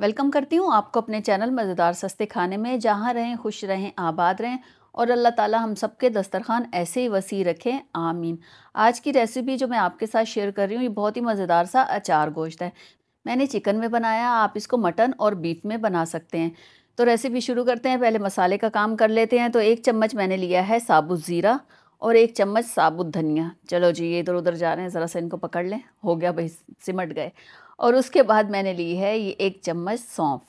Welcome करती हूँ आपको अपने चैनल मज़ेदार सस्ते खाने में। जहाँ रहें खुश रहें, आबाद रहें और अल्लाह ताला हम सब के दस्तरखान ऐसे ही वसी रखें, आमीन। आज की रेसिपी जो मैं आपके साथ शेयर कर रही हूँ ये बहुत ही मज़ेदार सा अचार गोश्त है। मैंने चिकन में बनाया, आप इसको मटन और बीफ में बना सकते हैं। तो रेसिपी शुरू करते हैं। पहले मसाले का काम कर लेते हैं। तो 1 चम्मच मैंने लिया है साबुत ज़ीरा और 1 चम्मच साबुत धनिया। चलो जी, ये इधर उधर जा रहे हैं, ज़रा सा इनको पकड़ लें। हो गया भाई, सिमट गए। और उसके बाद मैंने ली है ये 1 चम्मच सौंफ।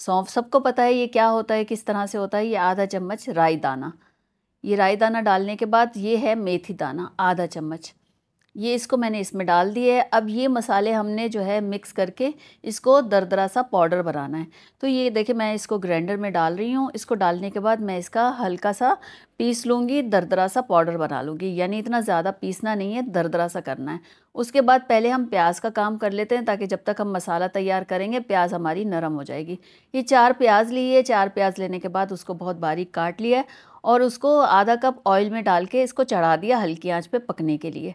सौंफ सबको पता है ये क्या होता है, किस तरह से होता है। ये आधा चम्मच राई दाना। ये राई दाना डालने के बाद ये है मेथी दाना आधा चम्मच, ये इसको मैंने इसमें डाल दिया है। अब ये मसाले हमने जो है मिक्स करके इसको दरदरा सा पाउडर बनाना है। तो ये देखिए मैं इसको ग्राइंडर में डाल रही हूँ। इसको डालने के बाद मैं इसका हल्का सा पीस लूँगी, दरदरा सा पाउडर बना लूँगी। यानी इतना ज़्यादा पीसना नहीं है, दरदरा सा करना है। उसके बाद पहले हम प्याज का काम कर लेते हैं, ताकि जब तक हम मसाला तैयार करेंगे प्याज हमारी नरम हो जाएगी। ये 4 प्याज ली है। 4 प्याज लेने के बाद उसको बहुत बारीक काट लिया है और उसको आधा कप ऑयल में डाल के इसको चढ़ा दिया हल्की आँच पर पकने के लिए।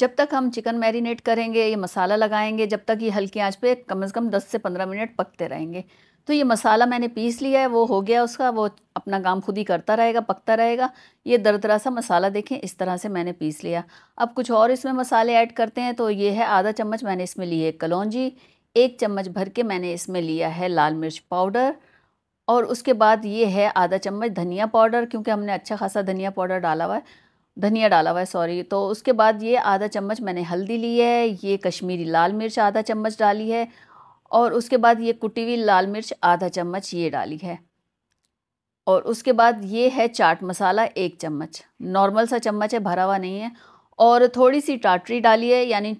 जब तक हम चिकन मैरिनेट करेंगे, ये मसाला लगाएंगे, जब तक ये हल्की आंच पे कम से कम 10 से 15 मिनट पकते रहेंगे। तो ये मसाला मैंने पीस लिया है, वो हो गया उसका, वो अपना काम खुद ही करता रहेगा, पकता रहेगा। ये दरदरा सा मसाला देखें, इस तरह से मैंने पीस लिया। अब कुछ और इसमें मसाले ऐड करते हैं। तो ये है आधा चम्मच मैंने इसमें लिए है कलौंजी, 1 चम्मच भर के मैंने इसमें लिया है लाल मिर्च पाउडर। और उसके बाद ये है आधा चम्मच धनिया पाउडर, क्योंकि हमने अच्छा खासा धनिया डाला हुआ है। तो उसके बाद ये आधा चम्मच मैंने हल्दी ली है, ये कश्मीरी लाल मिर्च आधा चम्मच डाली है, और उसके बाद ये कुटी हुई लाल मिर्च आधा चम्मच ये डाली है। और उसके बाद ये है चाट मसाला 1 चम्मच, नॉर्मल सा चम्मच है, भरा हुआ नहीं है। और थोड़ी सी टाटरी डाली है, यानी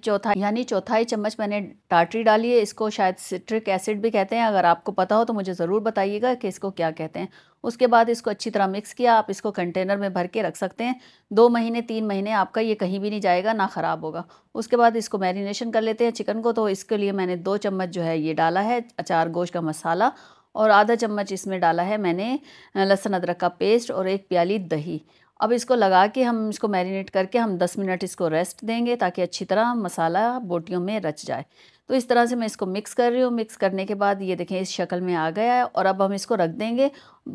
चौथाई चम्मच मैंने टाटरी डाली है। इसको शायद सिट्रिक एसिड भी कहते हैं, अगर आपको पता हो तो मुझे ज़रूर बताइएगा कि इसको क्या कहते हैं। उसके बाद इसको अच्छी तरह मिक्स किया। आप इसको कंटेनर में भर के रख सकते हैं, 2 महीने 3 महीने आपका ये कहीं भी नहीं जाएगा, ना ख़राब होगा। उसके बाद इसको मैरिनेशन कर लेते हैं चिकन को। तो इसके लिए मैंने 2 चम्मच जो है ये डाला है अचार गोश्त का मसाला, और आधा चम्मच इसमें डाला है मैंने लहसुन अदरक का पेस्ट, और 1 प्याली दही। अब इसको लगा के हम इसको मैरिनेट करके हम 10 मिनट इसको रेस्ट देंगे, ताकि अच्छी तरह मसाला बोटियों में रच जाए। तो इस तरह से मैं इसको मिक्स कर रही हूँ। मिक्स करने के बाद ये देखें इस शक्ल में आ गया है। और अब हम इसको रख देंगे,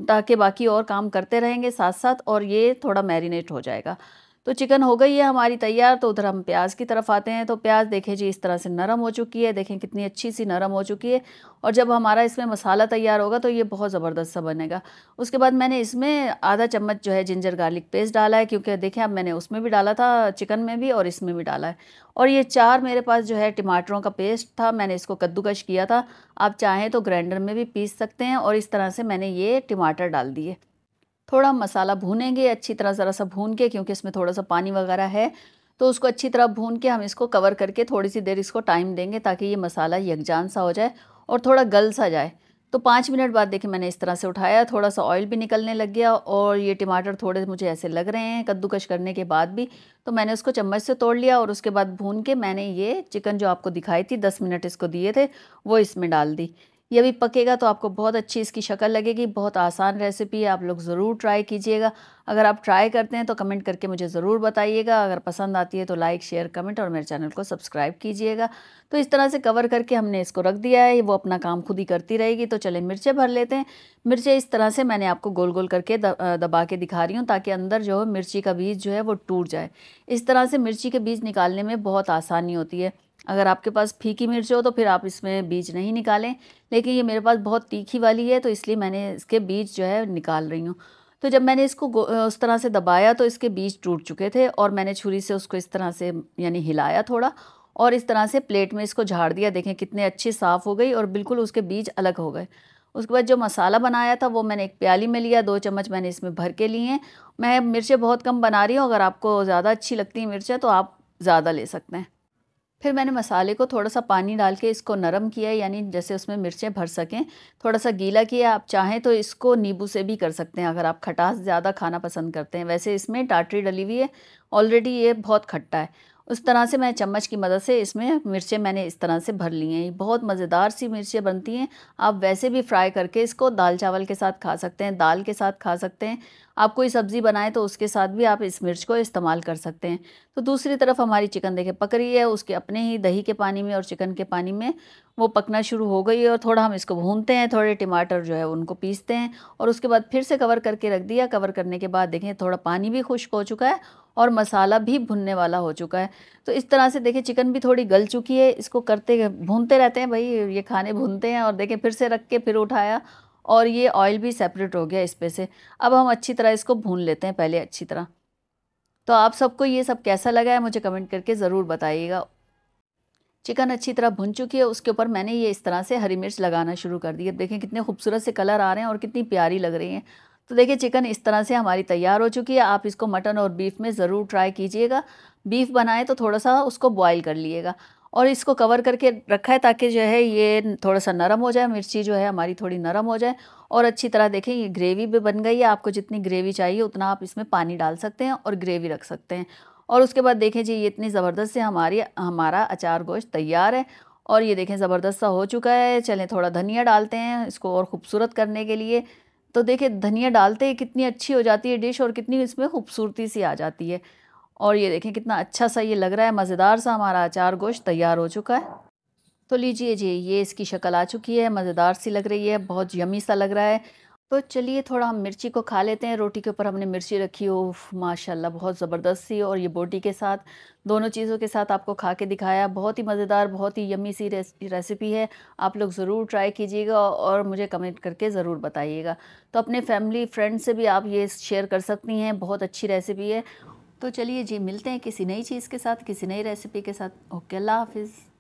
ताकि बाकी और काम करते रहेंगे साथ साथ, और ये थोड़ा मैरिनेट हो जाएगा। तो चिकन हो गई है हमारी तैयार। तो उधर हम प्याज की तरफ आते हैं। तो प्याज देखें जी इस तरह से नरम हो चुकी है, देखें कितनी अच्छी सी नरम हो चुकी है। और जब हमारा इसमें मसाला तैयार होगा तो ये बहुत ज़बरदस्त सा बनेगा। उसके बाद मैंने इसमें आधा चम्मच जो है जिंजर गार्लिक पेस्ट डाला है, क्योंकि देखें अब मैंने उसमें भी डाला था, चिकन में भी, और इसमें भी डाला है। और ये 4 मेरे पास जो है टमाटरों का पेस्ट था, मैंने इसको कद्दूकश किया था। आप चाहें तो ग्राइंडर में भी पीस सकते हैं। और इस तरह से मैंने ये टमाटर डाल दिए। थोड़ा मसाला भूनेंगे अच्छी तरह, ज़रा सा भून के, क्योंकि इसमें थोड़ा सा पानी वगैरह है, तो उसको अच्छी तरह भून के हम इसको कवर करके थोड़ी सी देर इसको टाइम देंगे, ताकि ये मसाला यकजान सा हो जाए और थोड़ा गल सा जाए। तो 5 मिनट बाद देखिए मैंने इस तरह से उठाया, थोड़ा सा ऑयल भी निकलने लग गया, और ये टमाटर थोड़े मुझे ऐसे लग रहे हैं कद्दूकश करने के बाद भी। तो मैंने उसको चम्मच से तोड़ लिया। और उसके बाद भून के मैंने ये चिकन जो आपको दिखाई थी, 10 मिनट इसको दिए थे, वो इसमें डाल दी। ये भी पकेगा तो आपको बहुत अच्छी इसकी शक्ल लगेगी। बहुत आसान रेसिपी है, आप लोग ज़रूर ट्राई कीजिएगा। अगर आप ट्राई करते हैं तो कमेंट करके मुझे ज़रूर बताइएगा। अगर पसंद आती है तो लाइक शेयर कमेंट और मेरे चैनल को सब्सक्राइब कीजिएगा। तो इस तरह से कवर करके हमने इसको रख दिया है, वो अपना काम खुद ही करती रहेगी। तो चले मिर्चें भर लेते हैं। मिर्चें इस तरह से मैंने आपको गोल गोल करके दबा के दिखा रही हूँ, ताकि अंदर जो है मिर्ची का बीज जो है वो टूट जाए। इस तरह से मिर्ची के बीज निकालने में बहुत आसानी होती है। अगर आपके पास फीकी मिर्च हो तो फिर आप इसमें बीज नहीं निकालें, लेकिन ये मेरे पास बहुत तीखी वाली है, तो इसलिए मैंने इसके बीज जो है निकाल रही हूँ। तो जब मैंने इसको उस तरह से दबाया तो इसके बीज टूट चुके थे, और मैंने छुरी से उसको इस तरह से यानी हिलाया थोड़ा, और इस तरह से प्लेट में इसको झाड़ दिया। देखें कितने अच्छे साफ़ हो गई और बिल्कुल उसके बीज अलग हो गए। उसके बाद जो मसाला बनाया था वो मैंने 1 प्याली में लिया, 2 चम्मच मैंने इसमें भर के लिए हैं। मैं मिर्चें बहुत कम बना रही हूँ, अगर आपको ज़्यादा अच्छी लगती है मिर्चें तो आप ज़्यादा ले सकते हैं। फिर मैंने मसाले को थोड़ा सा पानी डाल के इसको नरम किया, यानी जैसे उसमें मिर्चें भर सकें, थोड़ा सा गीला किया। आप चाहें तो इसको नींबू से भी कर सकते हैं, अगर आप खटास ज़्यादा खाना पसंद करते हैं। वैसे इसमें टाटरी डली हुई है ऑलरेडी, ये बहुत खट्टा है। उस तरह से मैं चम्मच की मदद से इसमें मिर्चें मैंने इस तरह से भर ली हैं। बहुत मज़ेदार सी मिर्चें बनती हैं। आप वैसे भी फ्राई करके इसको दाल चावल के साथ खा सकते हैं, दाल के साथ खा सकते हैं। आप कोई सब्ज़ी बनाएं तो उसके साथ भी आप इस मिर्च को इस्तेमाल कर सकते हैं। तो दूसरी तरफ हमारी चिकन देखें पक रही है, उसके अपने ही दही के पानी में और चिकन के पानी में वो पकना शुरू हो गई है और थोड़ा हम इसको भूनते हैं, थोड़े टमाटर जो है उनको पीसते हैं और उसके बाद फिर से कवर करके रख दिया। कवर करने के बाद देखें थोड़ा पानी भी खुश्क हो चुका है और मसाला भी भुनने वाला हो चुका है। तो इस तरह से देखिए चिकन भी थोड़ी गल चुकी है। इसको करते भूनते रहते हैं भाई, ये खाने भूनते हैं। और देखें फिर से रख के फिर उठाया और ये ऑयल भी सेपरेट हो गया इस पे से। अब हम अच्छी तरह इसको भून लेते हैं पहले अच्छी तरह। तो आप सबको ये सब कैसा लगा है मुझे कमेंट करके ज़रूर बताइएगा। चिकन अच्छी तरह भुन चुकी है, उसके ऊपर मैंने ये इस तरह से हरी मिर्च लगाना शुरू कर दी है। देखें कितने खूबसूरत से कलर आ रहे हैं और कितनी प्यारी लग रही हैं। तो देखिए चिकन इस तरह से हमारी तैयार हो चुकी है। आप इसको मटन और बीफ में ज़रूर ट्राई कीजिएगा। बीफ बनाए तो थोड़ा सा उसको बॉयल कर लीजिएगा और इसको कवर करके रखा है ताकि जो है ये थोड़ा सा नरम हो जाए, मिर्ची जो है हमारी थोड़ी नरम हो जाए। और अच्छी तरह देखें ये ग्रेवी भी बन गई है। आपको जितनी ग्रेवी चाहिए उतना आप इसमें पानी डाल सकते हैं और ग्रेवी रख सकते हैं। और उसके बाद देखें जी ये इतनी ज़बरदस्त से हमारा अचार गोश्त तैयार है और ये देखें ज़बरदस्त सा हो चुका है। चलें थोड़ा धनिया डालते हैं इसको और ख़ूबसूरत करने के लिए। तो देखिए धनिया डालते ही कितनी अच्छी हो जाती है डिश और कितनी इसमें खूबसूरती सी आ जाती है। और ये देखें कितना अच्छा सा ये लग रहा है, मज़ेदार सा हमारा अचार गोश्त तैयार हो चुका है। तो लीजिए जी ये इसकी शक्ल आ चुकी है, मज़ेदार सी लग रही है, बहुत यमी सा लग रहा है। तो चलिए थोड़ा हम मिर्ची को खा लेते हैं। रोटी के ऊपर हमने मिर्ची रखी हो माशाल्लाह, बहुत ज़बरदस्त सी। और ये बोटी के साथ, दोनों चीज़ों के साथ आपको खा के दिखाया। बहुत ही मज़ेदार, बहुत ही यम्मी सी रेसिपी है। आप लोग ज़रूर ट्राई कीजिएगा और मुझे कमेंट करके ज़रूर बताइएगा। तो अपने फैमिली फ्रेंड से भी आप ये शेयर कर सकती हैं, बहुत अच्छी रेसिपी है। तो चलिए जी मिलते हैं किसी नई चीज़ के साथ, किसी नई रेसिपी के साथ। ओके, अल्लाह हाफिज़।